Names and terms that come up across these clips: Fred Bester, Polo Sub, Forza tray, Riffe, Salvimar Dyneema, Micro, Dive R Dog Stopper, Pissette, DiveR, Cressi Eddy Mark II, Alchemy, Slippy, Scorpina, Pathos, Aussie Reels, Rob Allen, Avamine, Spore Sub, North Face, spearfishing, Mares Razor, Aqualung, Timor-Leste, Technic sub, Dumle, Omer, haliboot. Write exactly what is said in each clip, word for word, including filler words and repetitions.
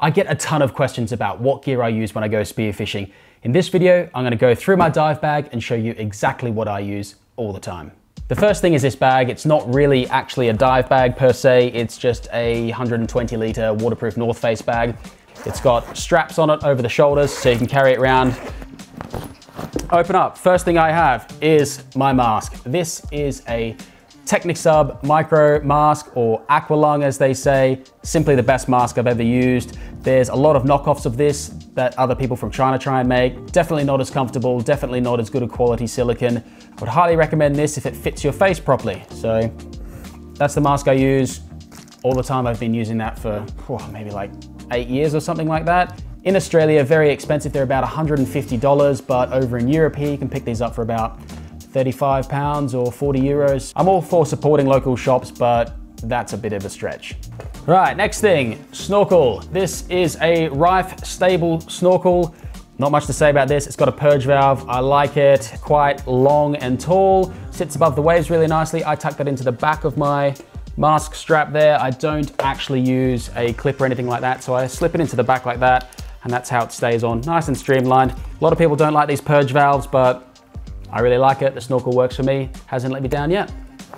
I get a ton of questions about what gear I use when I go spearfishing. In this video, I'm gonna go through my dive bag and show you exactly what I use all the time. The first thing is this bag. It's not really actually a dive bag per se. It's just a one hundred twenty litre waterproof North Face bag. It's got straps on it over the shoulders so you can carry it around. Open up. First thing I have is my mask. This is a Technic Sub micro mask, or Aqualung as they say. Simply the best mask I've ever used. There's a lot of knockoffs of this that other people from China try and make. Definitely not as comfortable, definitely not as good a quality silicone. I would highly recommend this if it fits your face properly. So that's the mask I use all the time. I've been using that for oh, maybe like eight years or something like that. In Australia, very expensive. They're about one hundred fifty dollars, but over in Europe here, you can pick these up for about thirty-five pounds or forty euros. I'm all for supporting local shops, but that's a bit of a stretch. Right, next thing, snorkel. This is a Riffe stable snorkel. Not much to say about this. It's got a purge valve. I like it. Quite long and tall. Sits above the waves really nicely. I tuck that into the back of my mask strap there. I don't actually use a clip or anything like that, so I slip it into the back like that, and that's how it stays on. Nice and streamlined. A lot of people don't like these purge valves, but I really like it. The snorkel works for me. Hasn't let me down yet.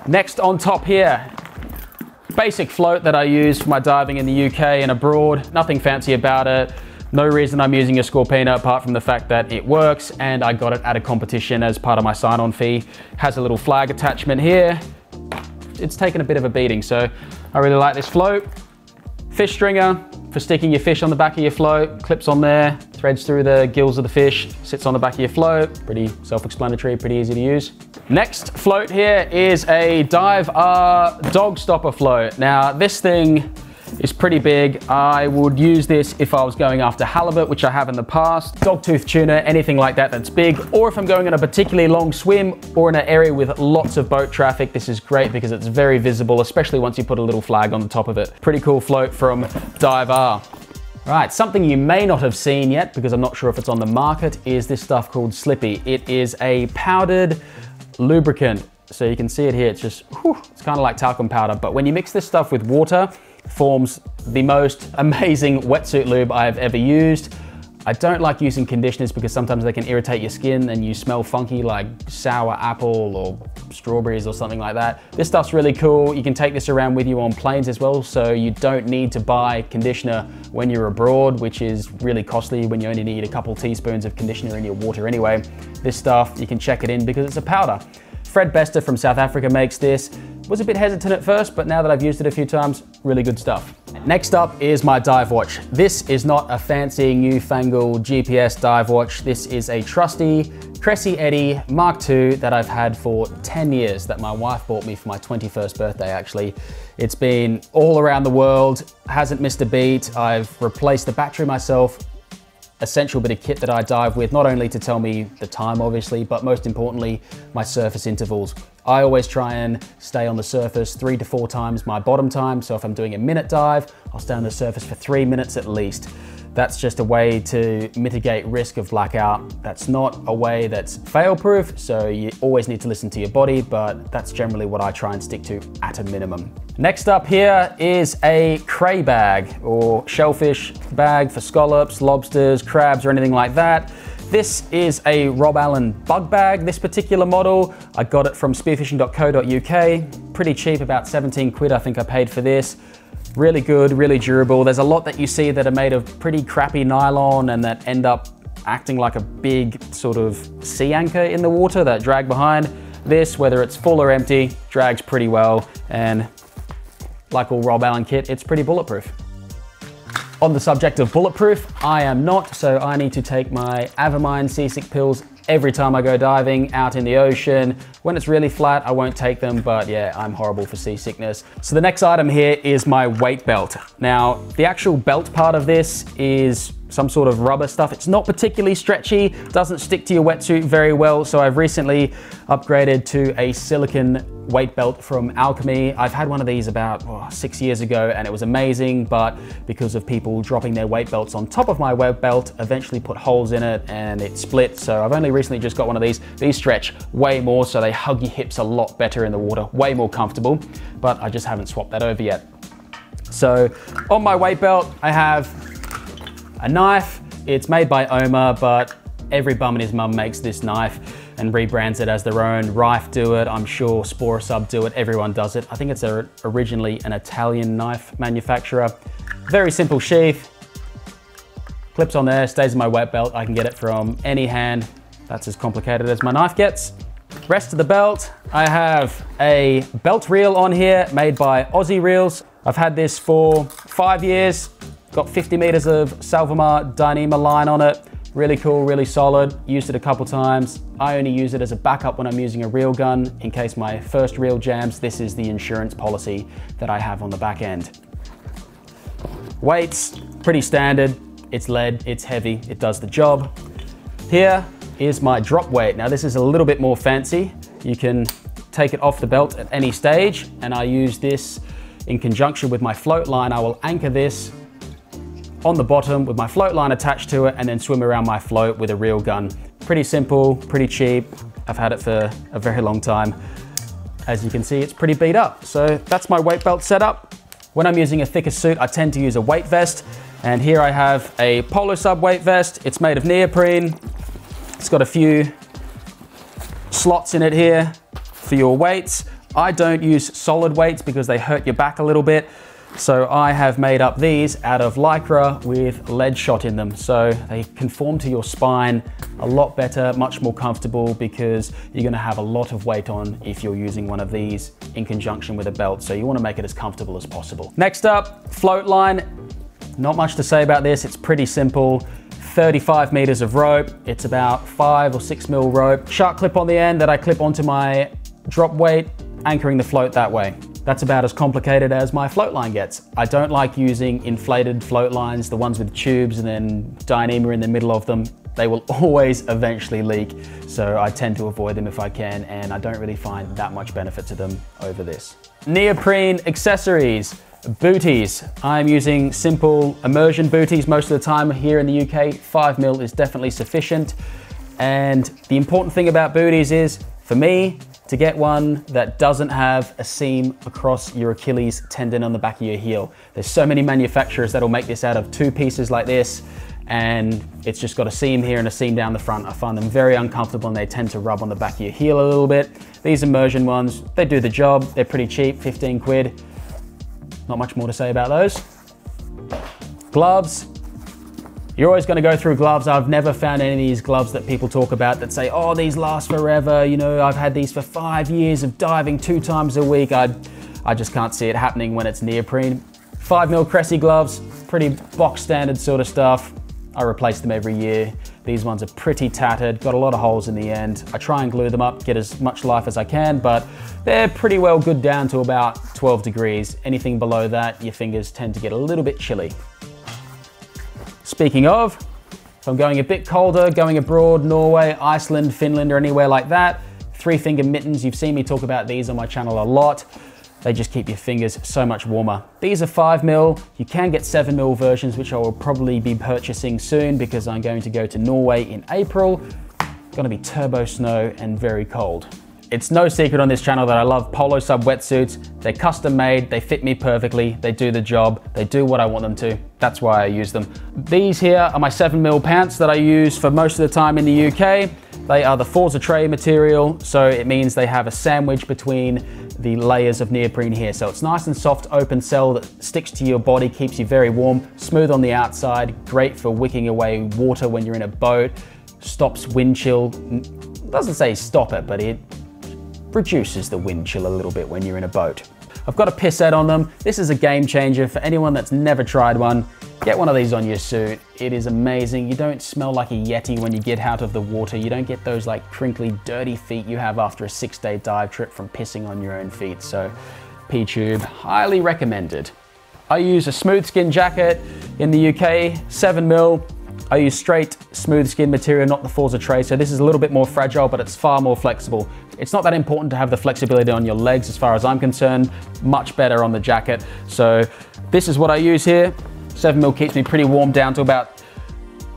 Next on top here, basic float that I use for my diving in the U K and abroad. Nothing fancy about it. No reason I'm using a Scorpina apart from the fact that it works, and I got it at a competition as part of my sign-on fee. Has a little flag attachment here. It's taken a bit of a beating, so I really like this float. Fish stringer for sticking your fish on the back of your float. Clips on there, threads through the gills of the fish, sits on the back of your float. Pretty self-explanatory, pretty easy to use. Next float here is a Dive R Dog Stopper float. Now this thing is pretty big. I would use this if I was going after halibut, which I have in the past, dogtooth tuna, anything like that that's big, or if I'm going on a particularly long swim or in an area with lots of boat traffic. This is great because it's very visible, especially once you put a little flag on the top of it. Pretty cool float from DiveR. Right, something you may not have seen yet because I'm not sure if it's on the market is this stuff called Slippy. It is a powdered lubricant. So you can see it here, it's just, whew, it's kind of like talcum powder, but when you mix this stuff with water, forms the most amazing wetsuit lube I've ever used. I don't like using conditioners because sometimes they can irritate your skin and you smell funky like sour apple or strawberries or something like that. This stuff's really cool. You can take this around with you on planes as well, so you don't need to buy conditioner when you're abroad, which is really costly when you only need a couple teaspoons of conditioner in your water anyway. This stuff, you can check it in because it's a powder. Fred Bester from South Africa makes this. Was a bit hesitant at first, but now that I've used it a few times, really good stuff. Next up is my dive watch. This is not a fancy newfangled G P S dive watch. This is a trusty Cressi Eddy Mark two that I've had for ten years, that my wife bought me for my twenty-first birthday actually. It's been all around the world, hasn't missed a beat. I've replaced the battery myself. Essential bit of kit that I dive with, not only to tell me the time obviously, but most importantly, my surface intervals. I always try and stay on the surface three to four times my bottom time. So if I'm doing a minute dive, I'll stay on the surface for three minutes at least. That's just a way to mitigate risk of blackout. That's not a way that's fail-proof, so you always need to listen to your body, but that's generally what I try and stick to at a minimum. Next up here is a cray bag, or shellfish bag for scallops, lobsters, crabs, or anything like that. This is a Rob Allen bug bag, this particular model. I got it from spearfishing dot co dot U K. Pretty cheap, about seventeen quid I think I paid for this. Really good, really durable. There's a lot that you see that are made of pretty crappy nylon and that end up acting like a big sort of sea anchor in the water that drag behind. This, whether it's full or empty, drags pretty well. And like all Rob Allen kit, it's pretty bulletproof. On the subject of bulletproof, I am not, so I need to take my Avamine seasick pills every time I go diving out in the ocean. When it's really flat, I won't take them, but yeah, I'm horrible for seasickness. So the next item here is my weight belt. Now, the actual belt part of this is some sort of rubber stuff. It's not particularly stretchy, doesn't stick to your wetsuit very well, so I've recently upgraded to a silicone weight belt from Alchemy. I've had one of these about oh, six years ago and it was amazing, but because of people dropping their weight belts on top of my weight belt, eventually put holes in it and it split, so I've only recently just got one of these. These stretch way more, so they hug your hips a lot better in the water, way more comfortable, but I just haven't swapped that over yet. So on my weight belt, I have a knife. It's made by Omer, but every bum and his mum makes this knife and rebrands it as their own. Riffe do it, I'm sure Spore Sub do it, everyone does it. I think it's a, originally an Italian knife manufacturer. Very simple sheath, clips on there, stays in my weight belt. I can get it from any hand. That's as complicated as my knife gets. Rest of the belt, I have a belt reel on here made by Aussie Reels. I've had this for five years, got fifty meters of Salvimar Dyneema line on it. Really cool, really solid, used it a couple times. I only use it as a backup when I'm using a reel gun in case my first reel jams. This is the insurance policy that I have on the back end. Weights, pretty standard. It's lead, it's heavy, it does the job. Here is my drop weight. Now this is a little bit more fancy. You can take it off the belt at any stage, and I use this in conjunction with my float line. I will anchor this on the bottom with my float line attached to it and then swim around my float with a reel gun. Pretty simple, pretty cheap. I've had it for a very long time. As you can see, it's pretty beat up. So that's my weight belt setup. When I'm using a thicker suit, I tend to use a weight vest. And here I have a Polo Sub weight vest. It's made of neoprene. It's got a few slots in it here for your weights. I don't use solid weights because they hurt your back a little bit. So I have made up these out of Lycra with lead shot in them. So they conform to your spine a lot better, much more comfortable, because you're gonna have a lot of weight on if you're using one of these in conjunction with a belt. So you wanna make it as comfortable as possible. Next up, float line. Not much to say about this, it's pretty simple. thirty-five meters of rope. It's about five or six mil rope. Shark clip on the end that I clip onto my drop weight, anchoring the float that way. That's about as complicated as my float line gets. I don't like using inflated float lines, the ones with tubes and then Dyneema in the middle of them. They will always eventually leak, so I tend to avoid them if I can, and I don't really find that much benefit to them over this. Neoprene accessories, booties. I'm using simple immersion booties most of the time here in the U K. Five mil is definitely sufficient. And the important thing about booties is, for me, to get one that doesn't have a seam across your Achilles tendon on the back of your heel. There's so many manufacturers that'll make this out of two pieces like this, and it's just got a seam here and a seam down the front. I find them very uncomfortable and they tend to rub on the back of your heel a little bit. These immersion ones, they do the job. They're pretty cheap, fifteen quid. Not much more to say about those. Gloves. You're always gonna go through gloves. I've never found any of these gloves that people talk about that say, oh, these last forever. You know, I've had these for five years of diving two times a week. I, I just can't see it happening when it's neoprene. Five mil Cressi gloves, pretty box standard sort of stuff. I replace them every year. These ones are pretty tattered, got a lot of holes in the end. I try and glue them up, get as much life as I can, but they're pretty well good down to about twelve degrees. Anything below that, your fingers tend to get a little bit chilly. Speaking of, if I'm going a bit colder, going abroad, Norway, Iceland, Finland, or anywhere like that, three finger mittens, you've seen me talk about these on my channel a lot. They just keep your fingers so much warmer. These are five mil. You can get seven mil versions, which I will probably be purchasing soon because I'm going to go to Norway in April. It's gonna be turbo snow and very cold. It's no secret on this channel that I love Polo Sub wetsuits. They're custom made, they fit me perfectly, they do the job, they do what I want them to. That's why I use them. These here are my seven mil pants that I use for most of the time in the U K. They are the Forza tray material, so it means they have a sandwich between the layers of neoprene here. So it's nice and soft, open cell that sticks to your body, keeps you very warm, smooth on the outside, great for wicking away water when you're in a boat, stops wind chill. Doesn't say stop it, but it reduces the wind chill a little bit when you're in a boat. I've got a pissette on them. This is a game changer for anyone that's never tried one. Get one of these on your suit. It is amazing. You don't smell like a yeti when you get out of the water. You don't get those like crinkly, dirty feet you have after a six day dive trip from pissing on your own feet. So P-Tube, highly recommended. I use a smooth skin jacket in the U K, seven mil. I use straight smooth skin material, not the Forza tray. So this is a little bit more fragile, but it's far more flexible. It's not that important to have the flexibility on your legs as far as I'm concerned, much better on the jacket. So this is what I use here. Seven mil keeps me pretty warm down to about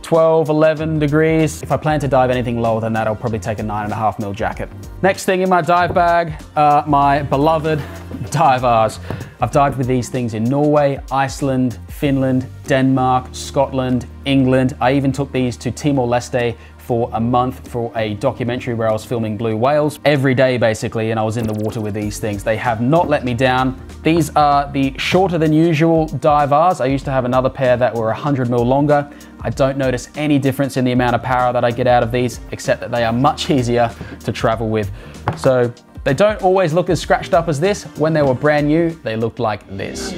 twelve, eleven degrees. If I plan to dive anything lower than that, I'll probably take a nine and a half mil jacket. Next thing in my dive bag are my beloved DiveRs. I've dived with these things in Norway, Iceland, Finland, Denmark, Scotland, England. I even took these to Timor-Leste for a month for a documentary where I was filming blue whales every day basically, and I was in the water with these things. They have not let me down. These are the shorter than usual DiveRs. I used to have another pair that were one hundred mil longer. I don't notice any difference in the amount of power that I get out of these, except that they are much easier to travel with. So they don't always look as scratched up as this. When they were brand new, they looked like this.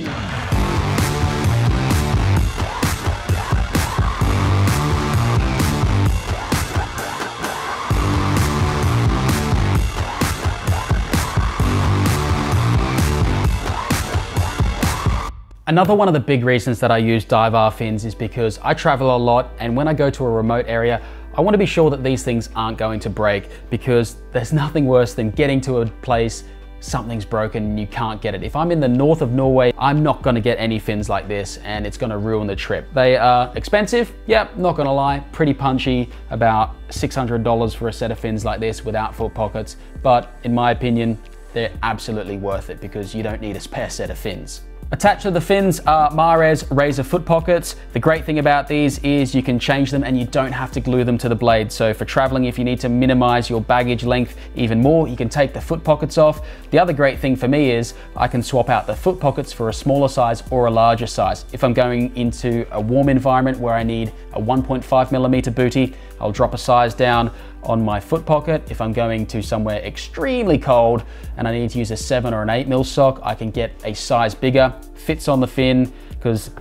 Another one of the big reasons that I use DiveR fins is because I travel a lot, and when I go to a remote area, I want to be sure that these things aren't going to break, because there's nothing worse than getting to a place, something's broken and you can't get it. If I'm in the north of Norway, I'm not going to get any fins like this, and it's going to ruin the trip. They are expensive, yep, not going to lie, pretty punchy, about six hundred dollars for a set of fins like this without foot pockets, but in my opinion, they're absolutely worth it because you don't need a spare set of fins. Attached to the fins are Mares Razor foot pockets. The great thing about these is you can change them and you don't have to glue them to the blade. So for traveling, if you need to minimize your baggage length even more, you can take the foot pockets off. The other great thing for me is I can swap out the foot pockets for a smaller size or a larger size. If I'm going into a warm environment where I need a one point five millimeter booty, I'll drop a size down on my foot pocket. If I'm going to somewhere extremely cold and I need to use a seven or an eight mil sock, I can get a size bigger, fits on the fin, because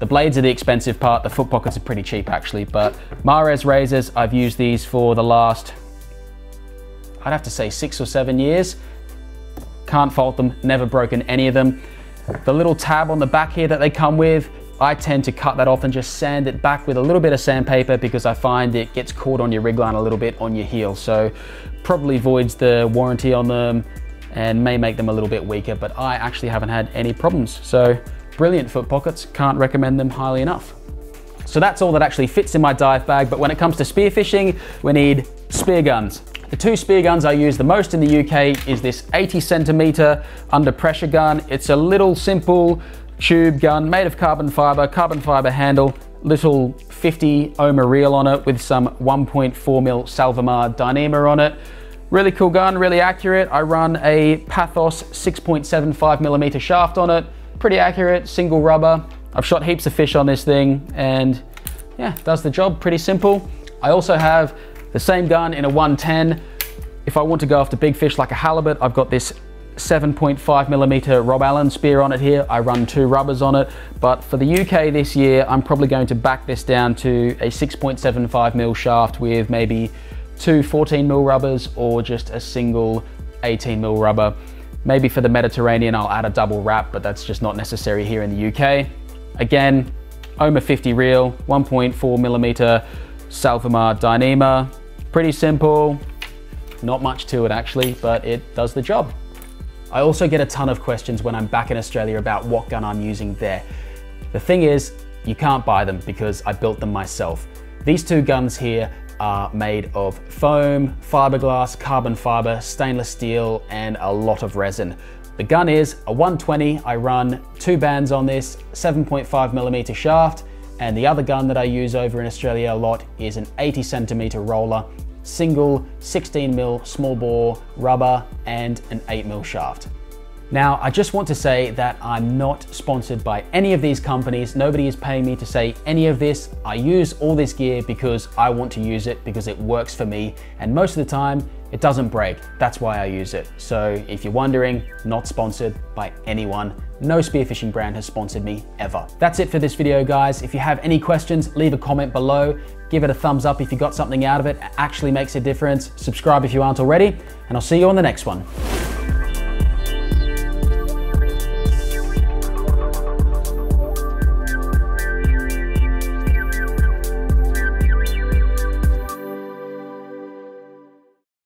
the blades are the expensive part. The foot pockets are pretty cheap actually, but Mares Razors, I've used these for the last, I'd have to say six or seven years. Can't fault them, never broken any of them. The little tab on the back here that they come with, I tend to cut that off and just sand it back with a little bit of sandpaper because I find it gets caught on your rig line a little bit on your heel. So probably voids the warranty on them and may make them a little bit weaker, but I actually haven't had any problems. So brilliant foot pockets, can't recommend them highly enough. So that's all that actually fits in my dive bag. But when it comes to spear fishing, we need spear guns. The two spear guns I use the most in the U K is this eighty centimeter under pressure gun. It's a little simple tube gun made of carbon fiber, carbon fiber handle, little fifty Omer reel on it with some one point four mil Salvimar Dyneema on it. Really cool gun, really accurate. I run a Pathos six point seven five millimeter shaft on it. Pretty accurate, single rubber. I've shot heaps of fish on this thing and yeah, does the job, pretty simple. I also have the same gun in a one ten. If I want to go after big fish like a halibut, I've got this seven point five millimeter Rob Allen spear on it here. I run two rubbers on it, but for the U K this year, I'm probably going to back this down to a six point seven five mil shaft with maybe two fourteen mil rubbers or just a single eighteen mil rubber. Maybe for the Mediterranean, I'll add a double wrap, but that's just not necessary here in the U K. Again, Omer fifty reel, one point four millimeter Salvimar Dyneema. Pretty simple, not much to it actually, but it does the job. I also get a ton of questions when I'm back in Australia about what gun I'm using there. The thing is, you can't buy them because I built them myself. These two guns here are made of foam, fiberglass, carbon fiber, stainless steel, and a lot of resin. The gun is a one twenty. I run two bands on this, seven point five millimeter shaft, and the other gun that I use over in Australia a lot is an eighty centimeter roller, single sixteen mil small bore rubber and an eight mil shaft. Now, I just want to say that I'm not sponsored by any of these companies. Nobody is paying me to say any of this. I use all this gear because I want to use it, because it works for me, and most of the time it doesn't break. That's why I use it. So if you're wondering, not sponsored by anyone. No spearfishing brand has sponsored me ever. That's it for this video, guys. If you have any questions, leave a comment below. Give it a thumbs up if you got something out of it. It actually makes a difference. Subscribe if you aren't already, and I'll see you on the next one.